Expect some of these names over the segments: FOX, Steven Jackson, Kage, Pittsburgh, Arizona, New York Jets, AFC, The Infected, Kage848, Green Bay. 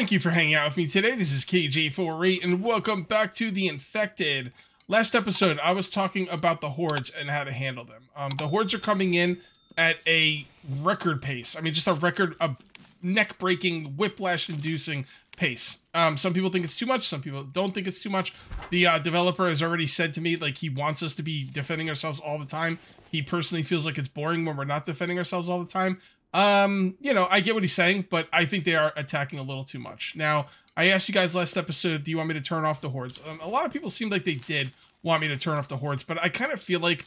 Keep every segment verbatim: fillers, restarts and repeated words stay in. Thank you for hanging out with me today. This is Kage eight forty-eight, and welcome back to The Infected. Last episode, I was talking about the hordes and how to handle them. Um, the hordes are coming in at a record pace. I mean, just a record, a neck-breaking, whiplash-inducing pace. Um, some people think it's too much. Some people don't think it's too much. The uh, developer has already said to me, like, he wants us to be defending ourselves all the time. He personally feels like it's boring when we're not defending ourselves all the time. Um, you know, I get what he's saying, but I think they are attacking a little too much. Now, I asked you guys last episode, do you want me to turn off the hordes? Um, a lot of people seemed like they did want me to turn off the hordes, but I kind of feel like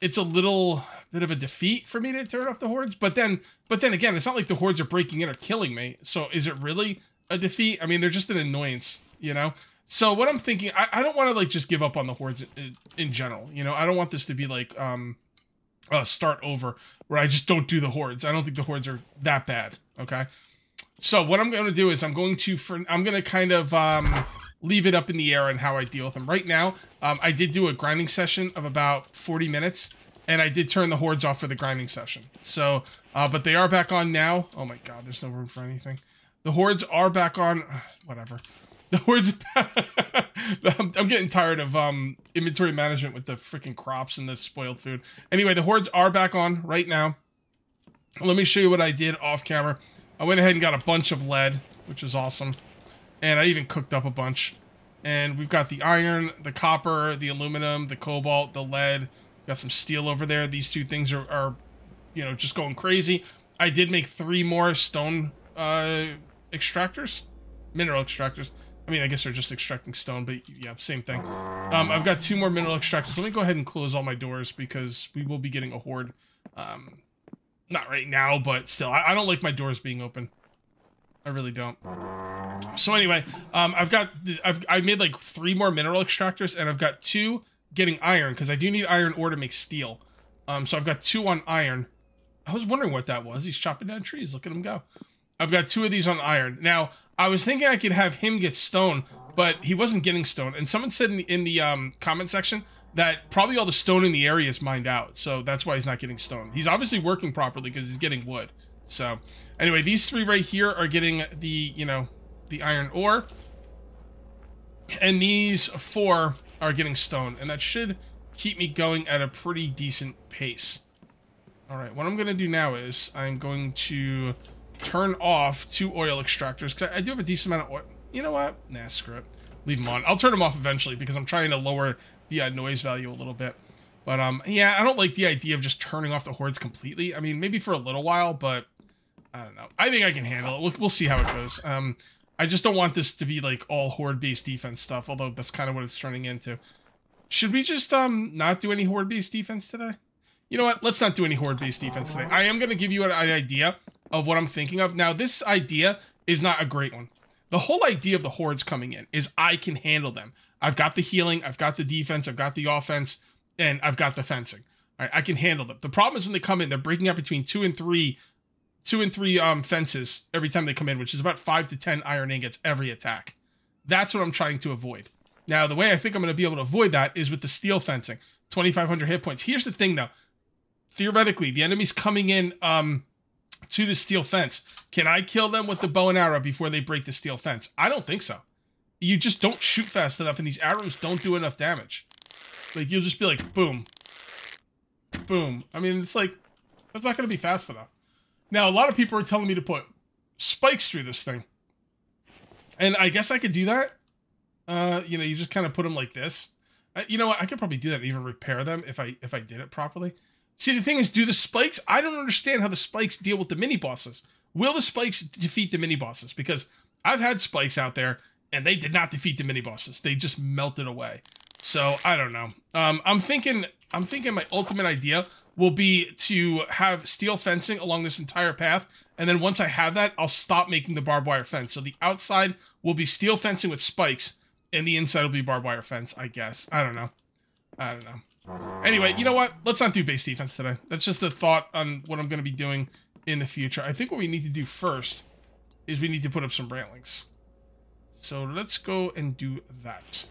it's a little bit of a defeat for me to turn off the hordes. But then, but then again, it's not like the hordes are breaking in or killing me. So is it really a defeat? I mean, they're just an annoyance, you know? So what I'm thinking, I, I don't want to like just give up on the hordes in, in general. You know, I don't want this to be like, um, Uh, start over where I just don't do the hordes. I don't think the hordes are that bad. Okay. So what I'm going to do is I'm going to, for, I'm going to kind of um, leave it up in the air on how I deal with them right now. Um, I did do a grinding session of about forty minutes and I did turn the hordes off for the grinding session. So, uh, but they are back on now. Oh my God, there's no room for anything. The hordes are back on, uh, whatever. The hordes, I'm, I'm getting tired of um, inventory management with the freaking crops and the spoiled food. Anyway, the hordes are back on right now. Let me show you what I did off camera. I went ahead and got a bunch of lead, which is awesome. And I even cooked up a bunch. And we've got the iron, the copper, the aluminum, the cobalt, the lead. We've got some steel over there. These two things are, are, you know, just going crazy. I did make three more stone uh, extractors, mineral extractors. I mean, I guess they're just extracting stone, but yeah, same thing. Um, I've got two more mineral extractors. Let me go ahead and close all my doors because we will be getting a horde. Um, not right now, but still. I, I don't like my doors being open. I really don't. So anyway, um, I've got... I've I made like three more mineral extractors, and I've got two getting iron because I do need iron ore to make steel. Um, so I've got two on iron. I was wondering what that was. He's chopping down trees. Look at him go. I've got two of these on iron. Now, I was thinking I could have him get stone, but he wasn't getting stone. And someone said in the, in the um, comment section that probably all the stone in the area is mined out. So that's why he's not getting stone. He's obviously working properly because he's getting wood. So anyway, these three right here are getting the, you know, the iron ore. And these four are getting stone. And that should keep me going at a pretty decent pace. All right, what I'm going to do now is I'm going to... turn off two oil extractors because I do have a decent amount of oil. You know what? Nah, screw it. Leave them on. I'll turn them off eventually because I'm trying to lower the uh, noise value a little bit. But um, yeah, I don't like the idea of just turning off the hordes completely. I mean, maybe for a little while, but I don't know. I think I can handle it. We'll, we'll see how it goes. Um, I just don't want this to be like all horde-based defense stuff, although that's kind of what it's turning into. Should we just um not do any horde-based defense today? You know what? Let's not do any horde-based defense today. I am going to give you an, an idea of what I'm thinking of. Now, this idea is not a great one. The whole idea of the hordes coming in is I can handle them. I've got the healing, I've got the defense, I've got the offense, and I've got the fencing. All right, I can handle them. The problem is when they come in, they're breaking up between two and three, two and three um, fences every time they come in, which is about five to ten iron ingots every attack. That's what I'm trying to avoid. Now, the way I think I'm going to be able to avoid that is with the steel fencing, twenty-five hundred hit points. Here's the thing, though. Theoretically, the enemy's coming in... Um, to the steel fence. Can I kill them with the bow and arrow before they break the steel fence? I don't think so. You just don't shoot fast enough and these arrows don't do enough damage. Like, you'll just be like, boom. Boom. I mean, it's like, that's not going to be fast enough. Now, a lot of people are telling me to put spikes through this thing. And I guess I could do that. Uh, you know, you just kind of put them like this. I, you know what? I could probably do that and even repair them if I if I did it properly. See, the thing is, do the spikes... I don't understand how the spikes deal with the mini-bosses. Will the spikes defeat the mini-bosses? Because I've had spikes out there, and they did not defeat the mini-bosses. They just melted away. So, I don't know. Um, I'm thinking I'm thinking my ultimate idea will be to have steel fencing along this entire path, and then once I have that, I'll stop making the barbed wire fence. So the outside will be steel fencing with spikes, and the inside will be barbed wire fence, I guess. I don't know. I don't know. Anyway, you know what? Let's not do base defense today. That's just a thought on what I'm going to be doing in the future. I think what we need to do first is we need to put up some railings. So let's go and do that.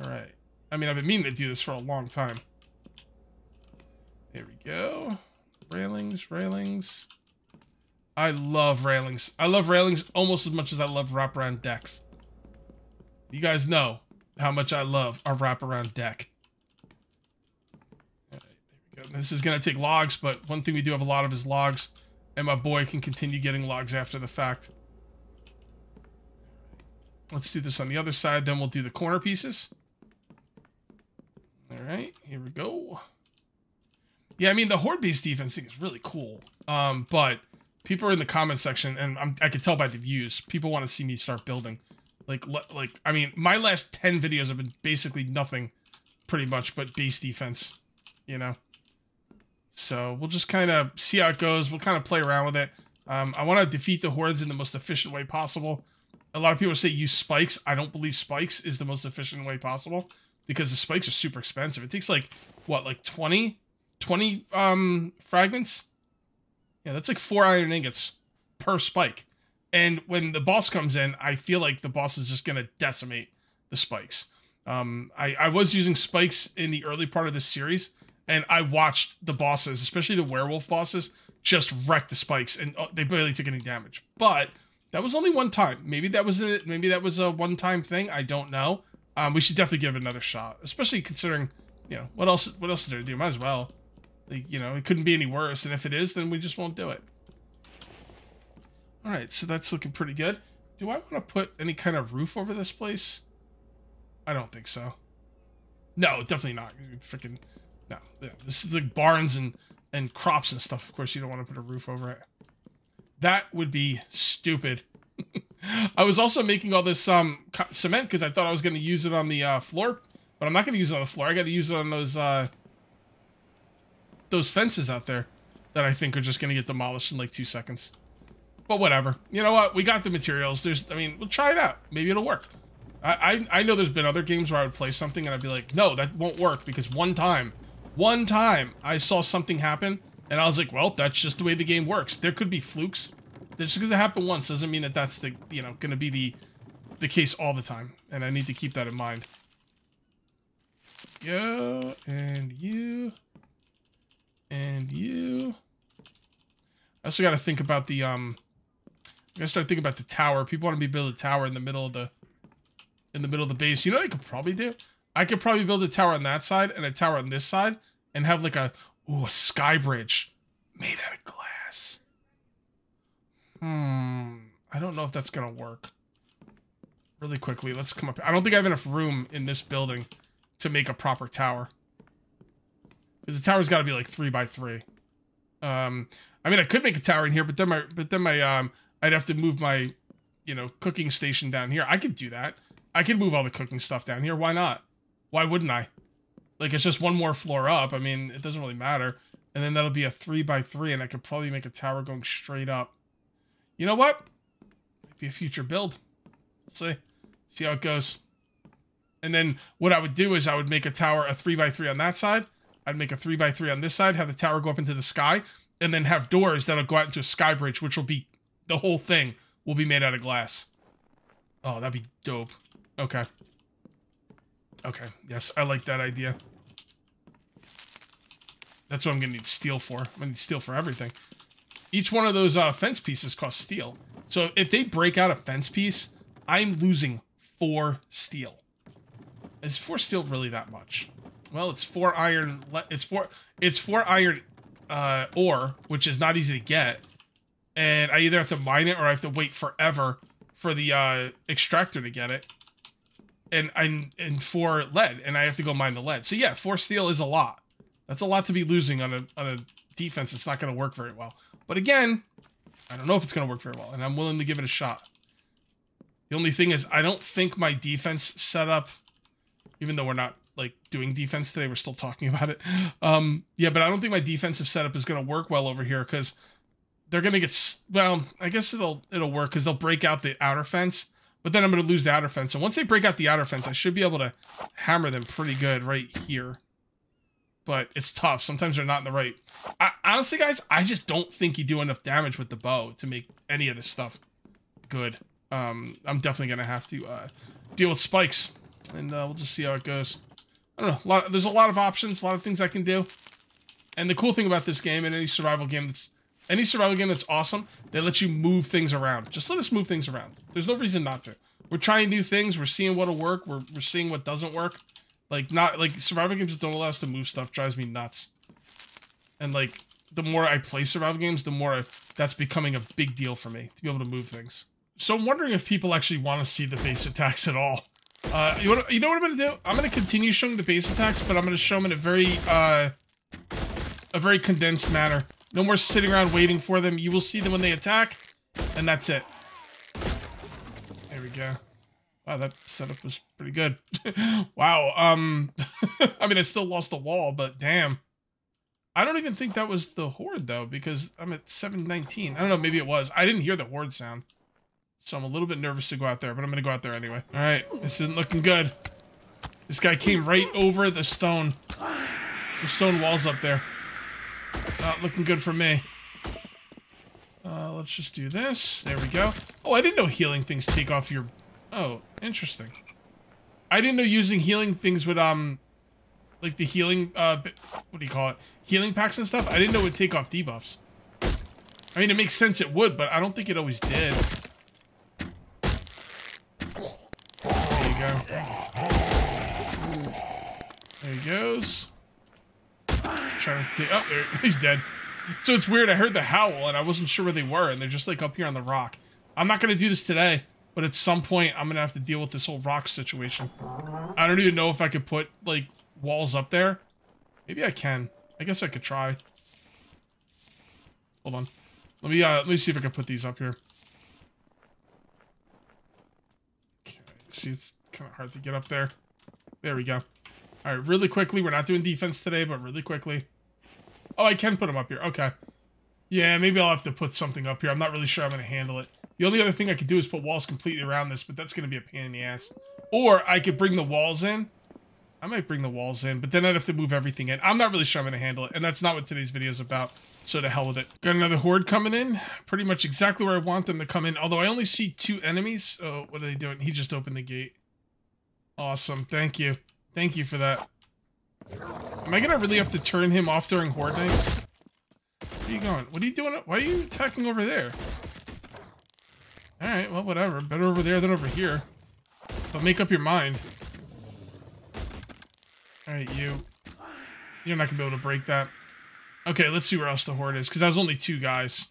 All right. I mean, I've been meaning to do this for a long time. There we go. Railings, railings. I love railings. I love railings almost as much as I love wraparound decks. You guys know how much I love a wraparound deck. All right, there we go. This is going to take logs, but one thing we do have a lot of is logs. And my boy can continue getting logs after the fact. Let's do this on the other side, then we'll do the corner pieces. All right, here we go. Yeah, I mean, the horde based defense thing is really cool. Um, but people are in the comment section, and I'm, I can tell by the views, people want to see me start building. Like, like I mean, my last ten videos have been basically nothing, pretty much, but base defense, you know? So we'll just kind of see how it goes. We'll kind of play around with it. Um, I want to defeat the hordes in the most efficient way possible. A lot of people say use spikes. I don't believe spikes is the most efficient way possible because the spikes are super expensive. It takes like, what, like twenty, twenty um, fragments? Yeah, that's like four iron ingots per spike. And when the boss comes in, I feel like the boss is just going to decimate the spikes. Um, I, I was using spikes in the early part of this series, and I watched the bosses, especially the werewolf bosses, just wreck the spikes, and they barely took any damage. But that was only one time. Maybe that was a, maybe that was a one-time thing. I don't know. Um, we should definitely give it another shot, especially considering, you know, what else? What else did I do? Might as well. Like, you know, it couldn't be any worse. And if it is, then we just won't do it. All right, so that's looking pretty good. Do I want to put any kind of roof over this place? I don't think so. No, definitely not. Freaking. No, yeah, this is like barns and, and crops and stuff. Of course, you don't want to put a roof over it. That would be stupid. I was also making all this um, cement because I thought I was going to use it on the uh, floor. But I'm not going to use it on the floor. I got to use it on those, uh, those fences out there that I think are just going to get demolished in like two seconds. But whatever. You know what? We got the materials. There's, I mean, we'll try it out. Maybe it'll work. I, I, I know there's been other games where I would play something and I'd be like, no, that won't work because one time... One time I saw something happen and I was like, well, that's just the way the game works. There could be flukes. Just because it happened once doesn't mean that that's the, you know, going to be the, the case all the time. And I need to keep that in mind. Yeah. And you. And you. I also got to think about the, um, I gotta start thinking about the tower. People want to be build a tower in the middle of the, in the middle of the base. You know what I could probably do? I could probably build a tower on that side and a tower on this side and have like a, ooh, a sky bridge made out of glass. Hmm. I don't know if that's going to work. Really quickly, let's come up. I don't think I have enough room in this building to make a proper tower. Because the tower's got to be like three by three. Um, I mean, I could make a tower in here, but then my, but then my, um, I'd have to move my, you know, cooking station down here. I could do that. I could move all the cooking stuff down here. Why not? Why wouldn't I? Like, it's just one more floor up. I mean, it doesn't really matter. And then that'll be a three by three, and I could probably make a tower going straight up. You know what? Might be a future build. Let's see. See how it goes. And then what I would do is I would make a tower, a three by three on that side. I'd make a three by three on this side, have the tower go up into the sky, and then have doors that'll go out into a sky bridge, which will be, the whole thing will be made out of glass. Oh, that'd be dope. Okay. Okay, yes, I like that idea. That's what I'm going to need steel for. I'm going to need steel for everything. Each one of those uh, fence pieces costs steel. So if they break out a fence piece, I'm losing four steel. Is four steel really that much? Well, it's four iron... It's four, it's four iron uh, ore, which is not easy to get. And I either have to mine it or I have to wait forever for the uh, extractor to get it. And I'm and for lead, and I have to go mine the lead. So yeah, four steel is a lot. That's a lot to be losing on a on a defense. It's not going to work very well. But again, I don't know if it's going to work very well, and I'm willing to give it a shot. The only thing is, I don't think my defense setup, even though we're not like doing defense today, we're still talking about it. Um, yeah, but I don't think my defensive setup is going to work well over here because they're going to get well. I guess it'll it'll work because they'll break out the outer fence. But then I'm going to lose the outer fence. And once they break out the outer fence, I should be able to hammer them pretty good right here. But it's tough. Sometimes they're not in the right... I, honestly, guys, I just don't think you do enough damage with the bow to make any of this stuff good. Um, I'm definitely going to have to uh, deal with spikes. And uh, we'll just see how it goes. I don't know. A lot, there's a lot of options, a lot of things I can do. And the cool thing about this game and any survival game that's Any survival game that's awesome, they let you move things around. Just let us move things around. There's no reason not to. We're trying new things. We're seeing what'll work. We're, we're seeing what doesn't work. Like, not like survival games that don't allow us to move stuff drives me nuts. And like, the more I play survival games, the more I, that's becoming a big deal for me to be able to move things. So I'm wondering if people actually want to see the base attacks at all. Uh, you, wanna, you know what I'm gonna do? I'm gonna continue showing the base attacks, but I'm gonna show them in a very, uh, a very condensed manner. No more sitting around waiting for them. You will see them when they attack, and that's it. There we go. Wow, that setup was pretty good. Wow. Um, I mean, I still lost the wall, but damn. I don't even think that was the horde, though, because I'm at seven nineteen. I don't know, maybe it was. I didn't hear the horde sound. So I'm a little bit nervous to go out there, but I'm going to go out there anyway. All right, this isn't looking good. This guy came right over the stone. The stone wall's up there. Not looking good for me. Uh, let's just do this. There we go. Oh, I didn't know healing things take off your... Oh, interesting. I didn't know using healing things would, um... like the healing, uh... what do you call it? Healing packs and stuff? I didn't know it would take off debuffs. I mean, it makes sense it would, but I don't think it always did. There he goes. Trying to oh, there, he's dead. So it's weird. I heard the howl and I wasn't sure where they were, and they're just like up here on the rock. I'm not gonna do this today, but at some point I'm gonna have to deal with this whole rock situation. I don't even know if I could put like walls up there. Maybe I can. I guess I could try. Hold on. Let me uh, let me see if I can put these up here. Okay, see, it's kind of hard to get up there. There we go. All right, really quickly. We're not doing defense today, but really quickly. Oh, I can put them up here. Okay. Yeah, maybe I'll have to put something up here. I'm not really sure I'm going to handle it. The only other thing I could do is put walls completely around this, but that's going to be a pain in the ass. Or I could bring the walls in. I might bring the walls in, but then I'd have to move everything in. I'm not really sure I'm going to handle it, and that's not what today's video is about. So to hell with it. Got another horde coming in. Pretty much exactly where I want them to come in, although I only see two enemies. Oh, what are they doing? He just opened the gate. Awesome. Thank you. Thank you for that. Am I gonna really have to turn him off during horde nights? Where are you going? What are you doing? Why are you attacking over there? Alright, well, whatever. Better over there than over here. But make up your mind. Alright, you. You're not gonna be able to break that. Okay, let's see where else the horde is, because that was only two guys.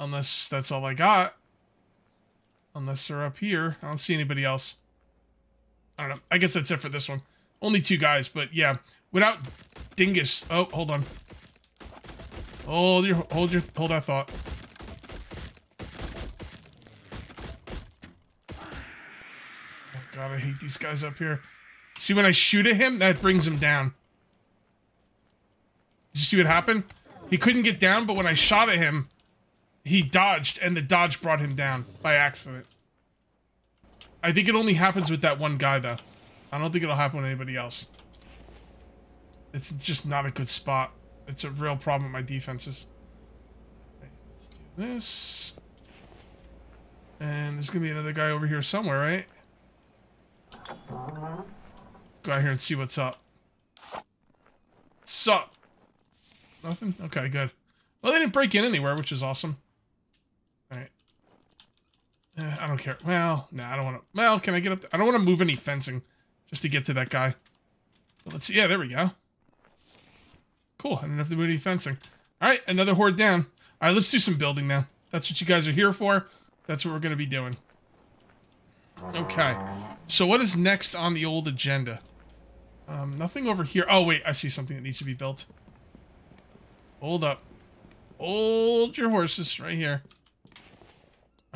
Unless that's all I got. Unless they're up here. I don't see anybody else. I don't know. I guess that's it for this one. Only two guys, but yeah. Without Dingus. Oh, hold on. Hold your, hold your, hold that thought. Oh God, I hate these guys up here. See, when I shoot at him, that brings him down. Did you see what happened? He couldn't get down, but when I shot at him, he dodged, and the dodge brought him down by accident. I think it only happens with that one guy, though. I don't think it'll happen with anybody else. It's just not a good spot. It's a real problem with my defenses. Okay, let's do this. And there's going to be another guy over here somewhere, right? Let's go out here and see what's up. What's up? Nothing? Okay, good. Well, they didn't break in anywhere, which is awesome. Uh, I don't care. Well, no, nah, I don't want to. Well, can I get up there? I don't want to move any fencing just to get to that guy. But let's see. Yeah, there we go. Cool. I didn't have to move any fencing. All right, another horde down. All right, let's do some building now. That's what you guys are here for. That's what we're going to be doing. Okay. So what is next on the old agenda? Um, nothing over here. Oh, wait. I see something that needs to be built. Hold up. Hold your horses right here.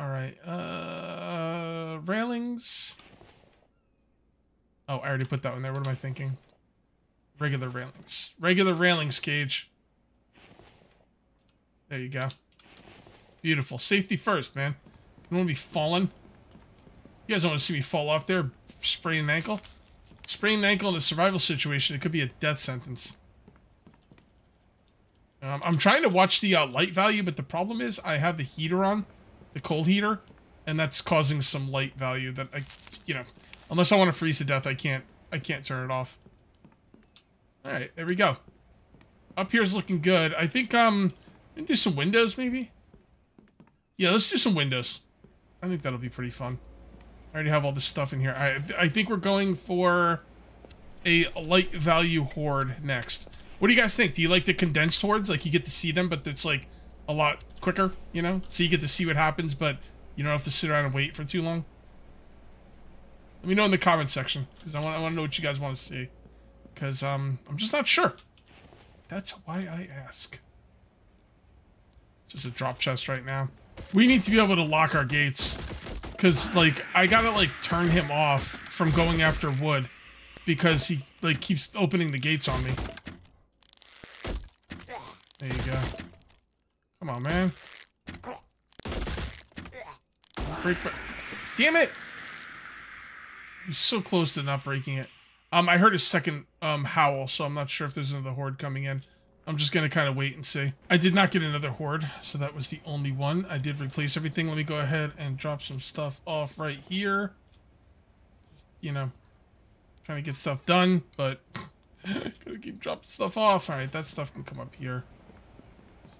Alright, uh, railings. Oh, I already put that one there. What am I thinking? Regular railings. Regular railings, Cage. There you go. Beautiful. Safety first, man. You don't want to be falling. You guys don't want to see me fall off there, sprain an ankle. Sprain an ankle in a survival situation, it could be a death sentence. Um, I'm trying to watch the uh, light value, but the problem is I have the heater on. The cold heater, and that's causing some light value that I, you know, unless I want to freeze to death, I can't, I can't turn it off. All right, there we go. Up here's looking good. I think um, And do some windows, maybe? Yeah, let's do some windows. I think that'll be pretty fun. I already have all this stuff in here. I, I think we're going for a light value horde next. What do you guys think? Do you like the condensed hordes? Like, you get to see them, but it's, like, a lot quicker, you know? So you get to see what happens, but you don't have to sit around and wait for too long. Let me know in the comment section, because I want I want to know what you guys want to see. Because um, I'm just not sure. That's why I ask. Just a drop chest right now. We need to be able to lock our gates. Because, like, I gotta, like, turn him off from going after wood. Because he, like, keeps opening the gates on me. There you go. Come on, man. Break, break. Damn it! He's so close to not breaking it. Um, I heard a second um howl, so I'm not sure if there's another horde coming in. I'm just gonna kind of wait and see. I did not get another horde, so that was the only one. I did replace everything. Let me go ahead and drop some stuff off right here. You know, trying to get stuff done, but gotta keep dropping stuff off. All right, that stuff can come up here.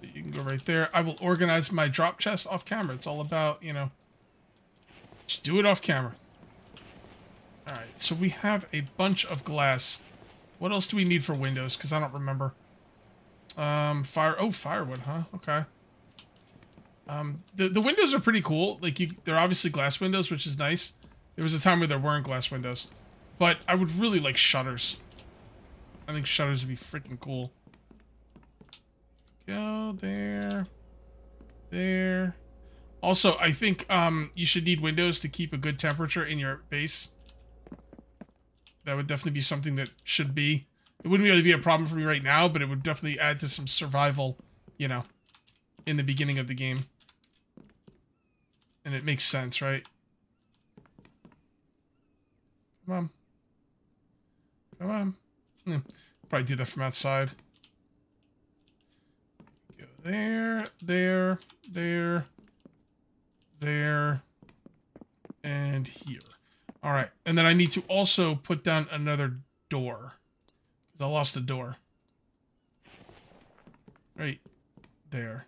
So you can go right there. I will organize my drop chest off camera. It's all about, you know, just do it off camera. All right, so we have a bunch of glass. What else do we need for windows? Because I don't remember. Um, fire. Oh, firewood, huh? Okay. Um, the the windows are pretty cool. Like, you, they're obviously glass windows, which is nice. There was a time where there weren't glass windows, but I would really like shutters. I think shutters would be freaking cool. Go there, there. Also, I think um you should need windows to keep a good temperature in your base. That would definitely be something that should be. It wouldn't really be a problem for me right now, but it would definitely add to some survival, you know, in the beginning of the game. And it makes sense, right? Come on. Come on. Probably do that from outside. Go there, there, there, there, and here. All right, and then I need to also put down another door. I lost a door. Right there.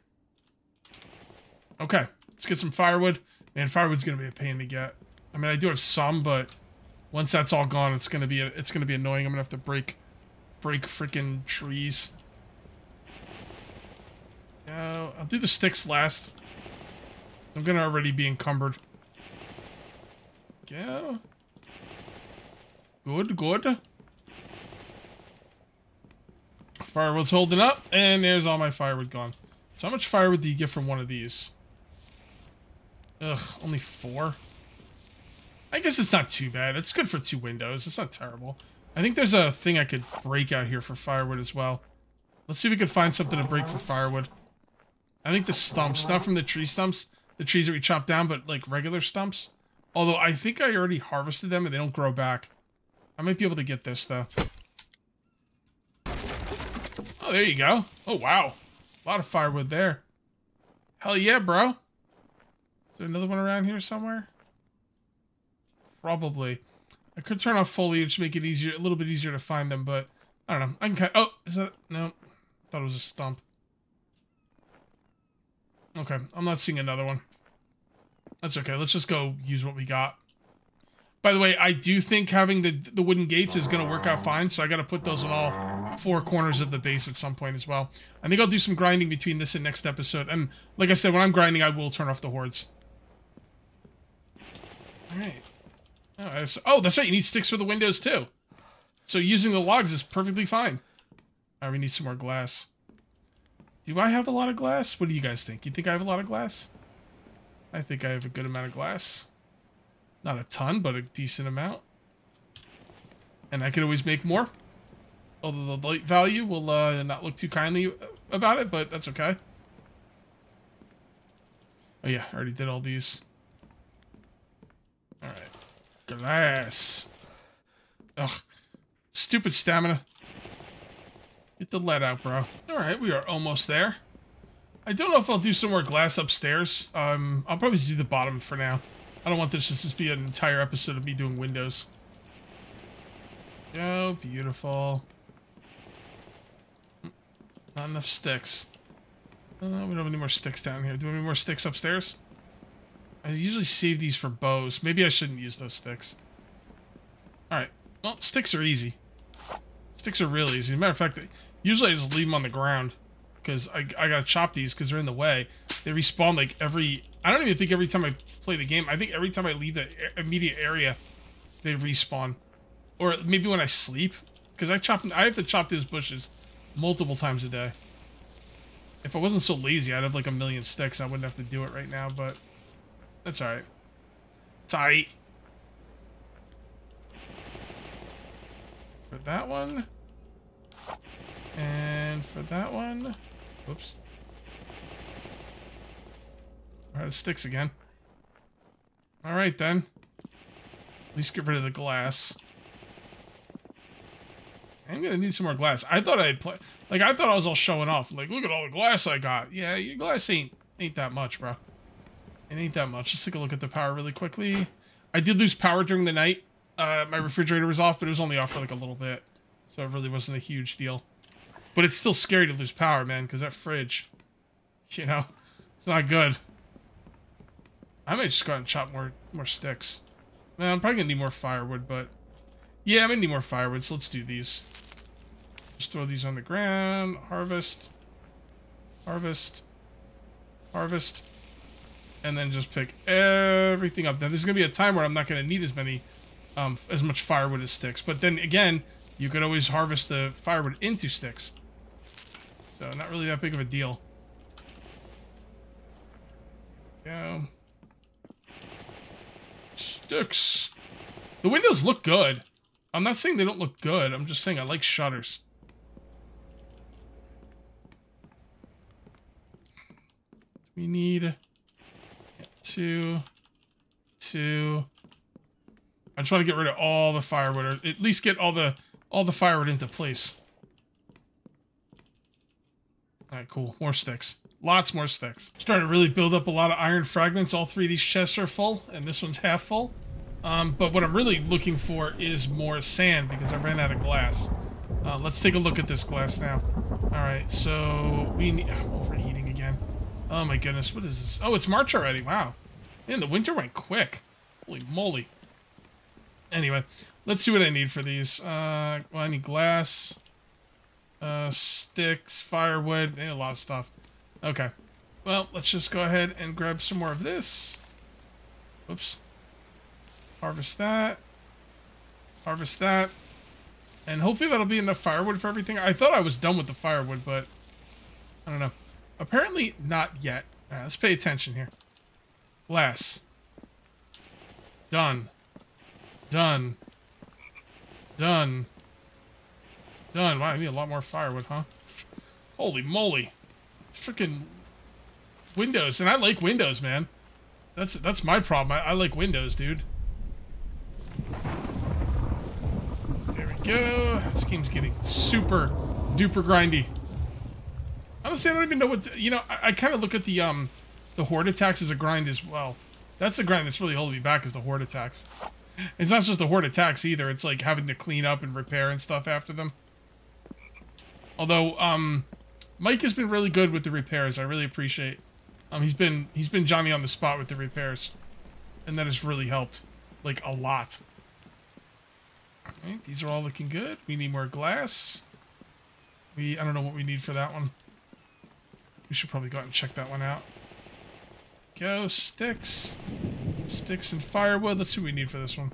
Okay, let's get some firewood. Man, firewood's gonna be a pain to get. I mean, I do have some, but once that's all gone, it's gonna be a, it's gonna be annoying. I'm gonna have to break, break freaking trees. Uh, I'll do the sticks last. I'm gonna already be encumbered. Yeah. Good, good. Firewood's holding up, and there's all my firewood gone. So how much firewood do you get from one of these? Ugh, only four? I guess it's not too bad. It's good for two windows. It's not terrible. I think there's a thing I could break out here for firewood as well. Let's see if we can find something to break for firewood. I think the stumps, not from the tree stumps, the trees that we chopped down, but like regular stumps. Although I think I already harvested them and they don't grow back. I might be able to get this though. Oh, there you go. Oh, wow. A lot of firewood there. Hell yeah, bro. Is there another one around here somewhere? Probably. I could turn off foliage to make it easier, a little bit easier to find them, but I don't know. I can kind of... Oh, is that... No. Thought it was a stump. Okay, I'm not seeing another one. That's okay. Let's just go use what we got. By the way, I do think having the, the wooden gates is going to work out fine, so I got to put those on all four corners of the base at some point as well. I think I'll do some grinding between this and next episode. And like I said, when I'm grinding, I will turn off the hordes. All right. Oh, I have, oh, that's right. You need sticks for the windows, too. So using the logs is perfectly fine. All right, we need some more glass. Do I have a lot of glass? What do you guys think? You think I have a lot of glass? I think I have a good amount of glass. Not a ton, but a decent amount. And I can always make more. Although the light value will uh, not look too kindly about it, but that's okay. Oh yeah, I already did all these. Alright. Glass. Ugh. Stupid stamina. Get the lead out, bro. Alright, we are almost there. I don't know if I'll do some more glass upstairs. Um, I'll probably do the bottom for now. I don't want this to just be an entire episode of me doing windows. Oh, beautiful. Not enough sticks. Uh, we don't have any more sticks down here. Do we have any more sticks upstairs? I usually save these for bows. Maybe I shouldn't use those sticks. Alright. Well, sticks are easy. Sticks are really easy. As a matter of fact, usually I just leave them on the ground. Because I, I gotta chop these because they're in the way. They respawn like every... I don't even think every time I play the game. I think every time I leave the immediate area, they respawn. Or maybe when I sleep. Because I chop, I have to chop those bushes multiple times a day. If I wasn't so lazy, I'd have like a million sticks. I wouldn't have to do it right now, but... That's alright. It's alright. For that one. And for that one. Whoops. We're out of sticks again. Alright then. At least get rid of the glass. I'm gonna need some more glass. I thought I'd play... Like, I thought I was all showing off. Like, look at all the glass I got. Yeah, your glass ain't, ain't that much, bro. It ain't that much. Let's take a look at the power really quickly. I did lose power during the night. Uh, my refrigerator was off, but it was only off for like a little bit. So it really wasn't a huge deal. But it's still scary to lose power, man, because that fridge, you know, it's not good. I might just go out and chop more, more sticks. Man, I'm probably going to need more firewood, but... Yeah, I'm going to need more firewood, so let's do these. Just throw these on the ground. Harvest. Harvest. Harvest. And then just pick everything up. Now, there's going to be a time where I'm not going to need as many, um, as much firewood as sticks. But then again, you could always harvest the firewood into sticks. So, not really that big of a deal. Go. Sticks. The windows look good. I'm not saying they don't look good. I'm just saying I like shutters. We need... Two, two. I just want to get rid of all the firewood, or at least get all the all the firewood into place. All right, cool. More sticks. Lots more sticks. Starting to really build up a lot of iron fragments. All three of these chests are full, and this one's half full. Um, but what I'm really looking for is more sand because I ran out of glass. Uh, let's take a look at this glass now. All right, so we need. I'm overheating again. Oh my goodness, what is this? Oh, it's March already, wow. Man, the winter went quick. Holy moly. Anyway, let's see what I need for these. Uh, well, I need glass, uh, sticks, firewood, I need a lot of stuff. Okay, well, let's just go ahead and grab some more of this. Whoops. Harvest that. Harvest that. And hopefully that'll be enough firewood for everything. I thought I was done with the firewood, but I don't know. Apparently not yet. All right, let's pay attention here. Glass. Done. Done. Done. Done. Wow, I need a lot more firewood, huh? Holy moly. It's freaking windows. And I like windows, man. That's that's my problem. I, I like windows, dude. There we go. This game's getting super duper grindy. Honestly, I don't even know what... To, you know, I, I kind of look at the um, the horde attacks as a grind as well. That's the grind that's really holding me back is the horde attacks. It's not just the horde attacks either. It's like having to clean up and repair and stuff after them. Although, um, Mike has been really good with the repairs. I really appreciate. Um, he's been he's been Johnny on the spot with the repairs, and that has really helped, like a lot. Okay, these are all looking good. We need more glass. We I don't know what we need for that one. We should probably go out and check that one out. Go, sticks. Sticks and firewood. Let's see what we need for this one.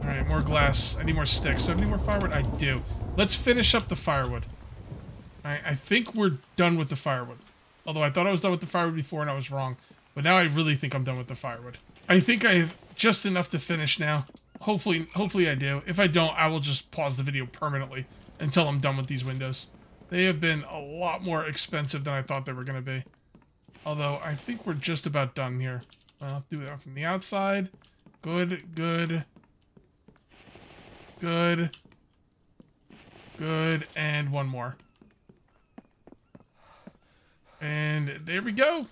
Alright, more glass. I need more sticks. Do I have any more firewood? I do. Let's finish up the firewood. Alright, I think we're done with the firewood. Although I thought I was done with the firewood before and I was wrong. But now I really think I'm done with the firewood. I think I have just enough to finish now. Hopefully, hopefully I do. If I don't, I will just pause the video permanently until I'm done with these windows. They have been a lot more expensive than I thought they were going to be. Although, I think we're just about done here. I'll do that from the outside. Good, good. Good. Good, and one more. And there we go.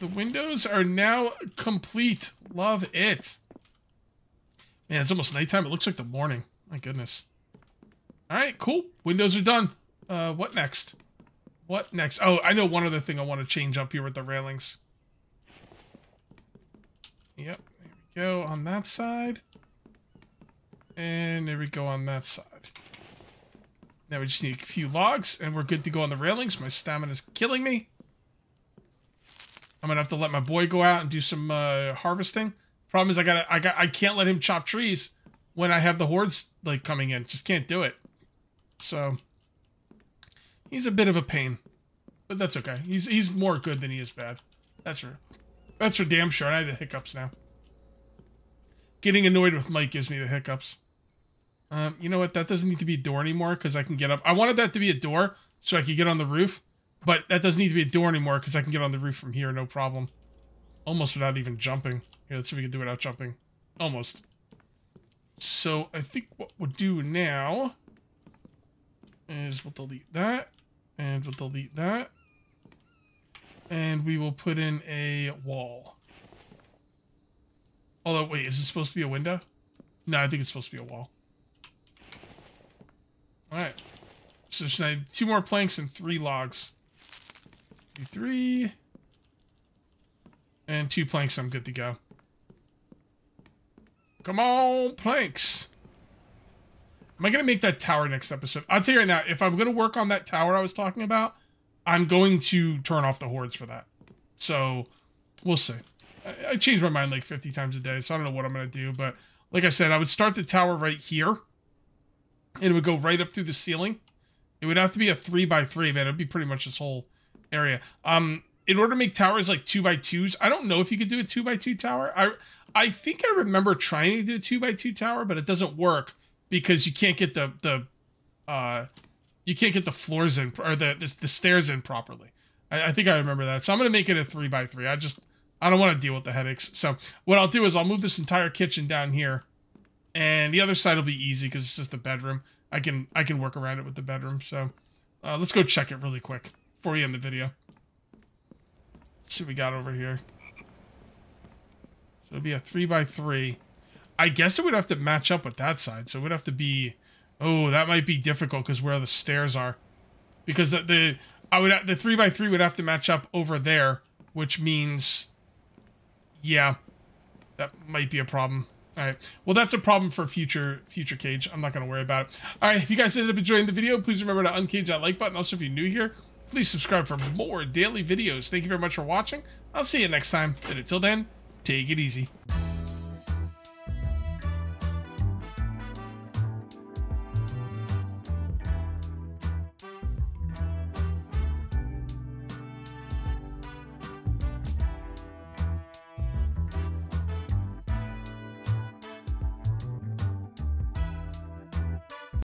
The windows are now complete. Love it. Man, it's almost nighttime. It looks like the morning. My goodness. All right, cool. Windows are done. Uh, what next? What next? Oh, I know one other thing I want to change up here with the railings. Yep, there we go on that side. And there we go on that side. Now we just need a few logs, and we're good to go on the railings. My stamina's killing me. I'm gonna have to let my boy go out and do some uh, harvesting. Problem is, I gotta, I got, I can't let him chop trees when I have the hordes like coming in. Just can't do it. So he's a bit of a pain, but that's okay. He's he's more good than he is bad. That's for, that's for damn sure. I had the hiccups now. Getting annoyed with Mike gives me the hiccups. Um, you know what? That doesn't need to be a door anymore because I can get up. I wanted that to be a door so I could get on the roof, but that doesn't need to be a door anymore because I can get on the roof from here, no problem. Almost without even jumping. Here, let's see if we can do it without jumping. Almost. So I think what we'll do now is we'll delete that, and we'll delete that, and we will put in a wall. Although, wait, is it supposed to be a window? No, I think it's supposed to be a wall. Alright, so should I have two more planks and three logs? Do three. And two planks, I'm good to go. Come on, planks! Am I going to make that tower next episode? I'll tell you right now, if I'm going to work on that tower I was talking about, I'm going to turn off the hordes for that. So, we'll see. I, I change my mind like fifty times a day, so I don't know what I'm going to do. But, like I said, I would start the tower right here. It would go right up through the ceiling. It would have to be a three by three, man. It'd be pretty much this whole area. Um, in order to make towers like two by twos, I don't know if you could do a two by two tower. I I think I remember trying to do a two by two tower, but it doesn't work because you can't get the the uh you can't get the floors in or the the, the stairs in properly. I, I think I remember that. So I'm gonna make it a three by three. I just I don't want to deal with the headaches. So what I'll do is I'll move this entire kitchen down here. And the other side will be easy because it's just the bedroom. I can I can work around it with the bedroom. So uh, let's go check it really quick before we end the video. Let's see what we got over here. So it'll be a three by three. I guess it would have to match up with that side. So it would have to be. Oh, that might be difficult because where the stairs are, because the the I would the three by three would have to match up over there, which means, yeah, that might be a problem. All right. Well, that's a problem for future future Cage. I'm not going to worry about it. All right. If you guys ended up enjoying the video, please remember to uncage that like button. Also, if you're new here, please subscribe for more daily videos. Thank you very much for watching. I'll see you next time. And until then, take it easy.